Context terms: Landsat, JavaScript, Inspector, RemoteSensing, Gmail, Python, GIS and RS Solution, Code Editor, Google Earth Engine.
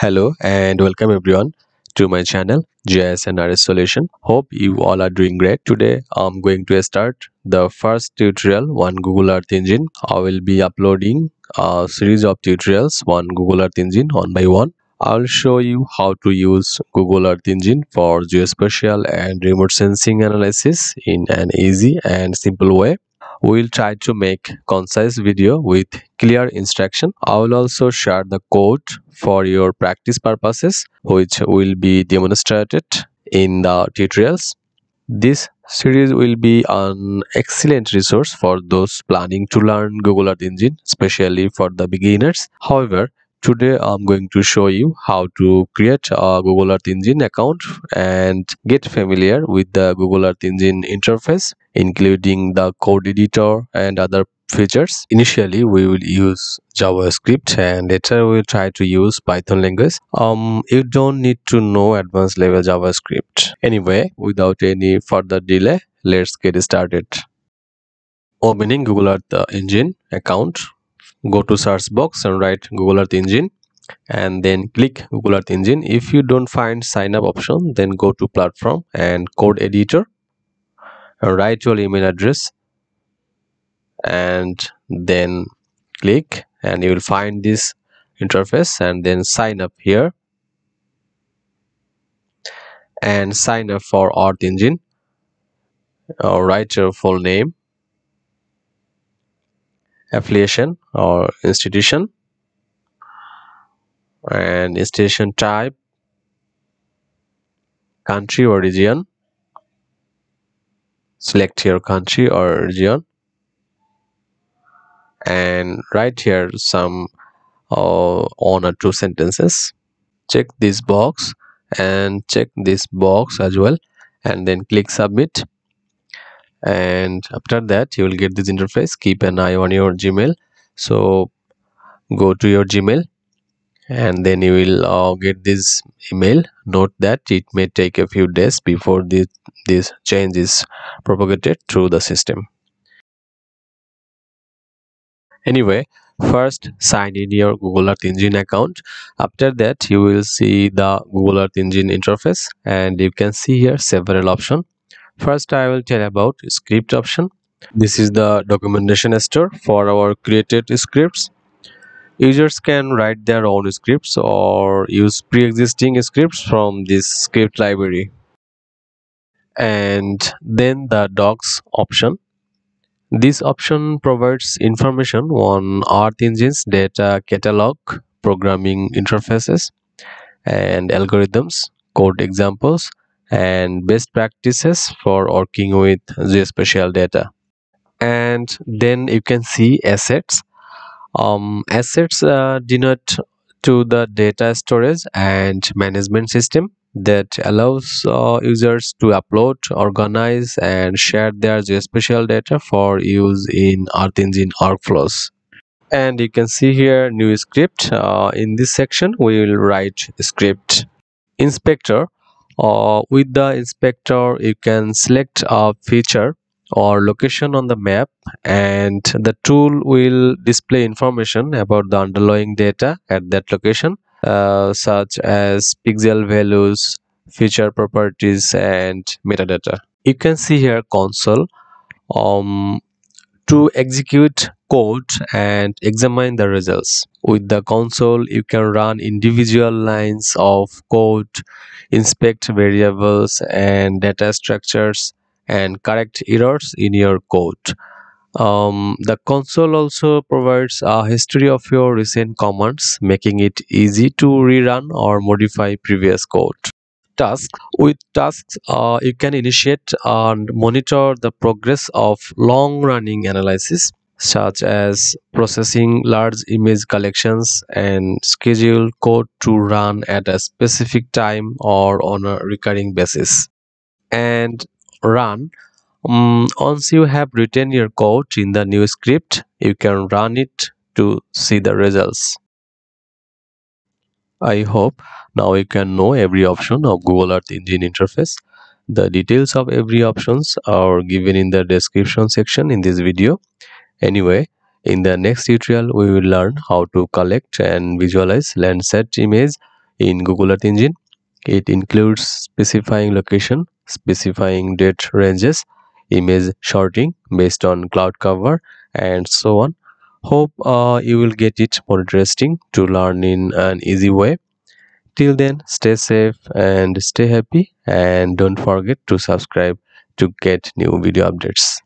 Hello and welcome everyone to my channel GIS and RS Solution. Hope you all are doing great. Today I'm going to start the first tutorial on Google Earth Engine. I will be uploading a series of tutorials on Google Earth Engine one by one. I'll show you how to use Google Earth Engine for geospatial and remote sensing analysis in an easy and simple way. We'll try to make concise video with clear instruction. I will also share the code for your practice purposes, which will be demonstrated in the tutorials. This series will be an excellent resource for those planning to learn Google Earth Engine, especially for the beginners. However, today I'm going to show you how to create a Google Earth Engine account and get familiar with the Google Earth Engine interface, including the code editor and other features. Initially, we will use JavaScript and later we'll try to use Python language. You don't need to know advanced level JavaScript. Anyway, without any further delay, let's get started. Opening Google Earth Engine account. Go to search box and write Google Earth Engine and then click Google Earth Engine. If you don't find sign up option, then go to platform and code editor and write your email address and then click, and you will find this interface, and then sign up here and sign up for Earth Engine. Write your full name, affiliation or institution, and institution type, country or region. Select your country or region and write here some one or two sentences. Check this box and check this box as well, and then click submit. And after that you will get this interface. Keep an eye on your Gmail, so go to your Gmail and then you will get this email. Note that it may take a few days before this change is propagated through the system. Anyway, first sign in your Google Earth Engine account. After that you will see the Google Earth Engine interface, and you can see here several options. First, I will tell about script option. This is the documentation store for our created scripts. Users can write their own scripts or use pre-existing scripts from this script library. And then the docs option. This option provides information on Earth Engine's data catalog, programming interfaces and algorithms, code examples, and best practices for working with geospatial data. And then you can see assets. Assets denote to the data storage and management system that allows users to upload, organize and share their geospatial data for use in Earth Engine workflows. And you can see here new script. In this section we will write script. Inspector. With the inspector you can select a feature or location on the map, and the tool will display information about the underlying data at that location, such as pixel values, feature properties and metadata. You can see here console. To execute code and examine the results. With the console you can run individual lines of code, inspect variables and data structures and correct errors in your code. The console also provides a history of your recent commands, making it easy to rerun or modify previous code. Task. With tasks you can initiate and monitor the progress of long-running analysis, such as processing large image collections and schedule code to run at a specific time or on a recurring basis. And run. Once you have written your code in the new script, you can run it to see the results. I hope now you can know every option of Google Earth Engine interface. The details of every options are given in the description section in this video. Anyway, in the next tutorial we will learn how to collect and visualize Landsat image in Google Earth Engine. It includes specifying location, specifying date ranges, image sorting based on cloud cover, and so on. Hope you will get it more interesting to learn in an easy way. Till then, stay safe and stay happy, and don't forget to subscribe to get new video updates.